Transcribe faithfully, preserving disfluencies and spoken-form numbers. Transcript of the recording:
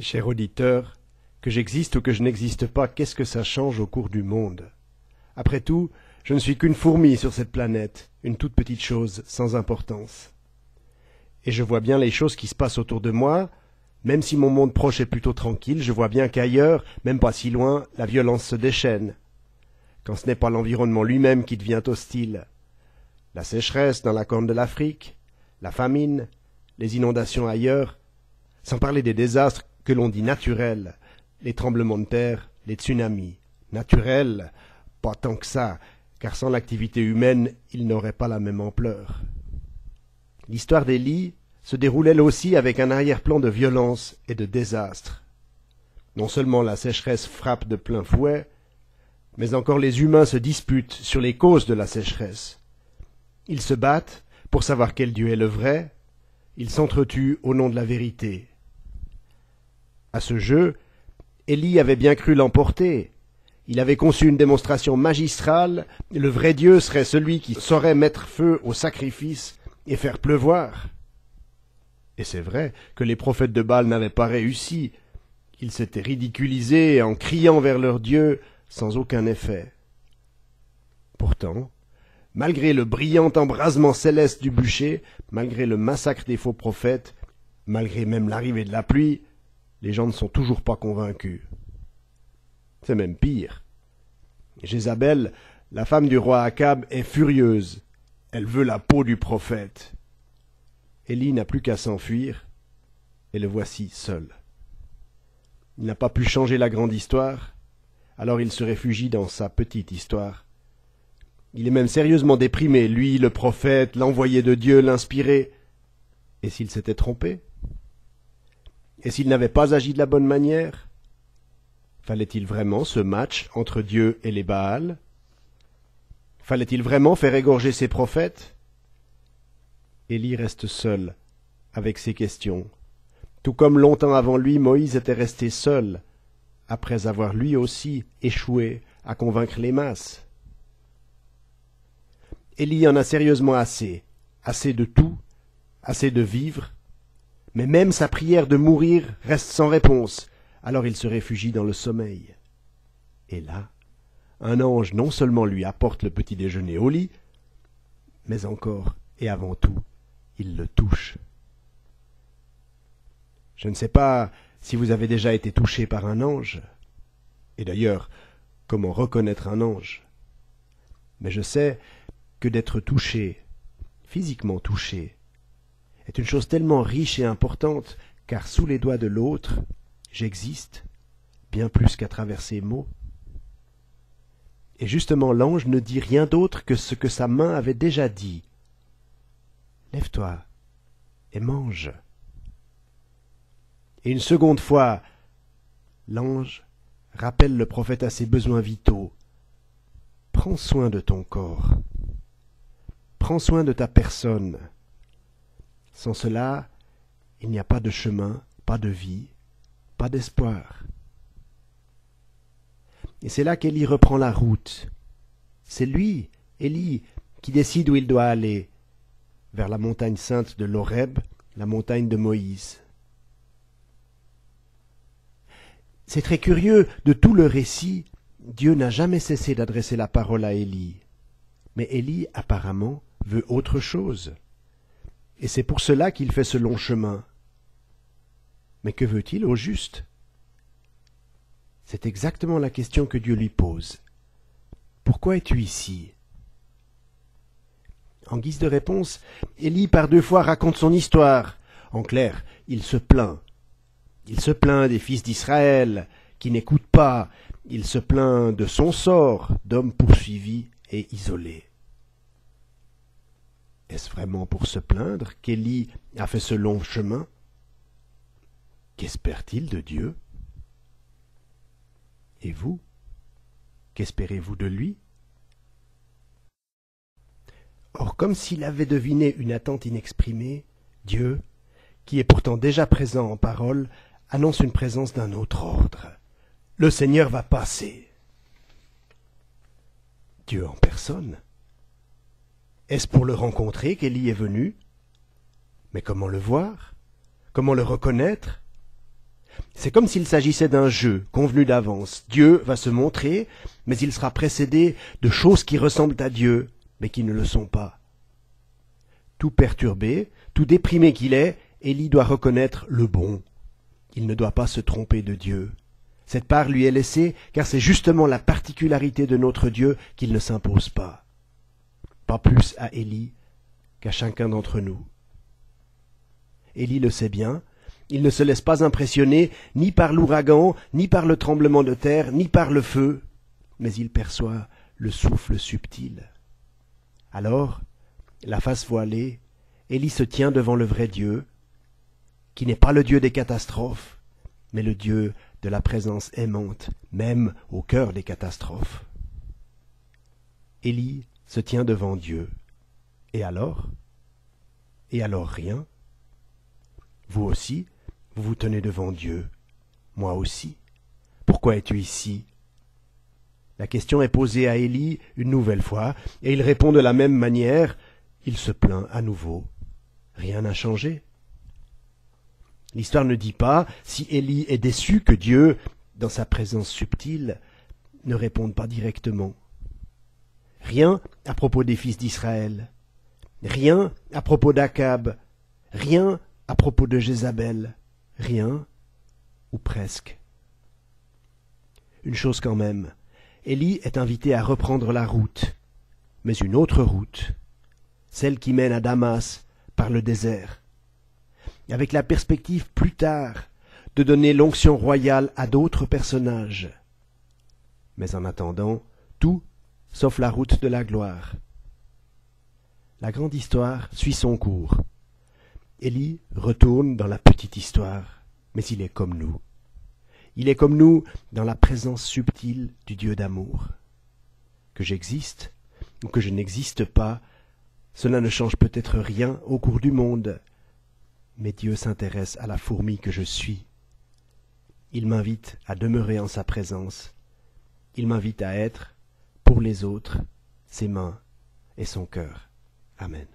Cher auditeur, que j'existe ou que je n'existe pas, qu'est-ce que ça change au cours du monde? Après tout, je ne suis qu'une fourmi sur cette planète, une toute petite chose sans importance. Et je vois bien les choses qui se passent autour de moi, même si mon monde proche est plutôt tranquille, je vois bien qu'ailleurs, même pas si loin, la violence se déchaîne. Quand ce n'est pas l'environnement lui-même qui devient hostile. La sécheresse dans la Corne de l'Afrique, la famine, les inondations ailleurs, sans parler des désastres que l'on dit naturels, les tremblements de terre, les tsunamis. Naturels, pas tant que ça, car sans l'activité humaine, ils n'auraient pas la même ampleur. L'histoire d'Élie se déroule elle aussi avec un arrière-plan de violence et de désastre. Non seulement la sécheresse frappe de plein fouet, mais encore les humains se disputent sur les causes de la sécheresse. Ils se battent pour savoir quel Dieu est le vrai, ils s'entretuent au nom de la vérité. À ce jeu, Élie avait bien cru l'emporter. Il avait conçu une démonstration magistrale, le vrai Dieu serait celui qui saurait mettre feu au sacrifice et faire pleuvoir. Et c'est vrai que les prophètes de Baal n'avaient pas réussi, ils s'étaient ridiculisés en criant vers leur Dieu sans aucun effet. Pourtant, malgré le brillant embrasement céleste du bûcher, malgré le massacre des faux prophètes, malgré même l'arrivée de la pluie, les gens ne sont toujours pas convaincus. C'est même pire. Jézabel, la femme du roi Achab, est furieuse. Elle veut la peau du prophète. Élie n'a plus qu'à s'enfuir, et le voici seul. Il n'a pas pu changer la grande histoire, alors il se réfugie dans sa petite histoire. Il est même sérieusement déprimé, lui, le prophète, l'envoyé de Dieu, l'inspiré. Et s'il s'était trompé? Et s'il n'avait pas agi de la bonne manière? Fallait-il vraiment ce match entre Dieu et les Baals? Fallait-il vraiment faire égorger ses prophètes? Élie reste seul avec ses questions. Tout comme longtemps avant lui, Moïse était resté seul, après avoir lui aussi échoué à convaincre les masses. Élie en a sérieusement assez, assez de tout, assez de vivre, mais même sa prière de mourir reste sans réponse, alors il se réfugie dans le sommeil. Et là, un ange non seulement lui apporte le petit déjeuner au lit, mais encore et avant tout, il le touche. Je ne sais pas si vous avez déjà été touché par un ange, et d'ailleurs, comment reconnaître un ange? Mais je sais que d'être touché, physiquement touché, est une chose tellement riche et importante, car sous les doigts de l'autre, j'existe, bien plus qu'à travers ses mots. Et justement, l'ange ne dit rien d'autre que ce que sa main avait déjà dit. Lève-toi et mange. Et une seconde fois, l'ange rappelle le prophète à ses besoins vitaux. Prends soin de ton corps. Prends soin de ta personne. Sans cela, il n'y a pas de chemin, pas de vie, pas d'espoir. Et c'est là qu'Élie reprend la route. C'est lui, Élie, qui décide où il doit aller. Vers la montagne sainte de l'Horeb, la montagne de Moïse. C'est très curieux, de tout le récit, Dieu n'a jamais cessé d'adresser la parole à Élie. Mais Élie, apparemment, veut autre chose. Et c'est pour cela qu'il fait ce long chemin. Mais que veut-il au juste? C'est exactement la question que Dieu lui pose. Pourquoi es-tu ici ? En guise de réponse, Élie par deux fois raconte son histoire. En clair, il se plaint. Il se plaint des fils d'Israël, qui n'écoutent pas. Il se plaint de son sort, d'homme poursuivi et isolé. Est-ce vraiment pour se plaindre qu'Élie a fait ce long chemin? Qu'espère-t-il de Dieu? Et vous, qu'espérez-vous de lui? Or, comme s'il avait deviné une attente inexprimée, Dieu, qui est pourtant déjà présent en parole, annonce une présence d'un autre ordre. Le Seigneur va passer. Dieu en personne? Est-ce pour le rencontrer qu'Élie est venu? Mais comment le voir? Comment le reconnaître? C'est comme s'il s'agissait d'un jeu, convenu d'avance. Dieu va se montrer, mais il sera précédé de choses qui ressemblent à Dieu, mais qui ne le sont pas. Tout perturbé, tout déprimé qu'il est, Élie doit reconnaître le bon. Il ne doit pas se tromper de Dieu. Cette part lui est laissée, car c'est justement la particularité de notre Dieu qu'il ne s'impose pas. Pas plus à Élie qu'à chacun d'entre nous. Élie le sait bien, il ne se laisse pas impressionner ni par l'ouragan, ni par le tremblement de terre, ni par le feu, mais il perçoit le souffle subtil. Alors, la face voilée, Élie se tient devant le vrai Dieu, qui n'est pas le Dieu des catastrophes, mais le Dieu de la présence aimante, même au cœur des catastrophes. Élie se tient devant Dieu. Et alors ? Et alors rien ? Vous aussi, vous vous tenez devant Dieu. Moi aussi. Pourquoi es-tu ici ? La question est posée à Élie une nouvelle fois, et il répond de la même manière. Il se plaint à nouveau. Rien n'a changé. L'histoire ne dit pas si Élie est déçu que Dieu, dans sa présence subtile, ne réponde pas directement. Rien à propos des fils d'Israël. Rien à propos d'Achab. Rien à propos de Jézabel. Rien, ou presque. Une chose quand même, Élie est invité à reprendre la route, mais une autre route, celle qui mène à Damas par le désert, avec la perspective plus tard de donner l'onction royale à d'autres personnages. Mais en attendant, tout sauf la route de la gloire. La grande histoire suit son cours. Élie retourne dans la petite histoire, mais il est comme nous. Il est comme nous dans la présence subtile du Dieu d'amour. Que j'existe ou que je n'existe pas, cela ne change peut-être rien au cours du monde. Mais Dieu s'intéresse à la fourmi que je suis. Il m'invite à demeurer en sa présence. Il m'invite à être, pour les autres, ses mains et son cœur. Amen.